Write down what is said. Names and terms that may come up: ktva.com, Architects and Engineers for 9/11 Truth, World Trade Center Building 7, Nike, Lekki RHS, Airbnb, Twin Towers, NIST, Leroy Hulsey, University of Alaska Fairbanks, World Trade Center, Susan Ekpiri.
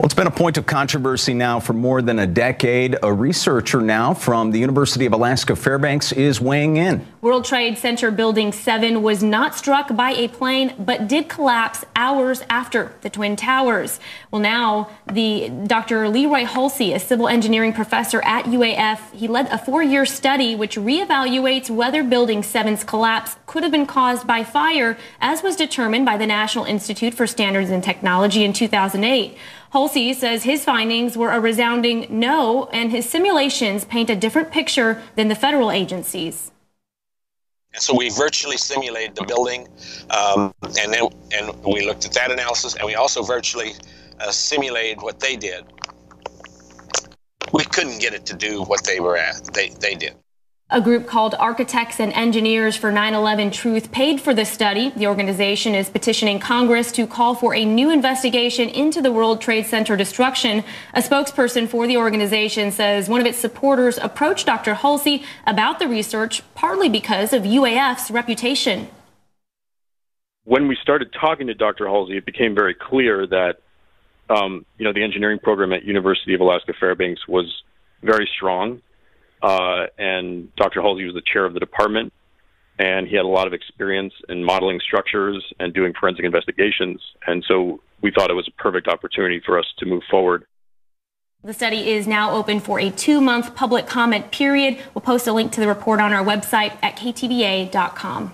Well, it's been a point of controversy now for more than a decade. A researcher now from the University of Alaska Fairbanks is weighing in. World Trade Center Building 7 was not struck by a plane, but did collapse hours after the Twin Towers. Well, now Dr. Leroy Hulsey, a civil engineering professor at UAF, he led a 4-year study which reevaluates whether Building 7's collapse could have been caused by fire, as was determined by the National Institute for Standards and Technology in 2008. Hulsey says his findings were a resounding no, and his simulations paint a different picture than the federal agencies. And so we virtually simulated the building, and we looked at that analysis, and we also virtually simulated what they did. We couldn't get it to do what they were at. They did. A group called Architects and Engineers for 9/11 Truth paid for the study. The organization is petitioning Congress to call for a new investigation into the World Trade Center destruction. A spokesperson for the organization says one of its supporters approached Dr. Hulsey about the research, partly because of UAF's reputation. When we started talking to Dr. Hulsey, it became very clear that the engineering program at University of Alaska Fairbanks was very strong. And Dr. Hulsey was the chair of the department, and he had a lot of experience in modeling structures and doing forensic investigations. And so we thought it was a perfect opportunity for us to move forward. The study is now open for a 2-month public comment period. We'll post a link to the report on our website at ktva.com.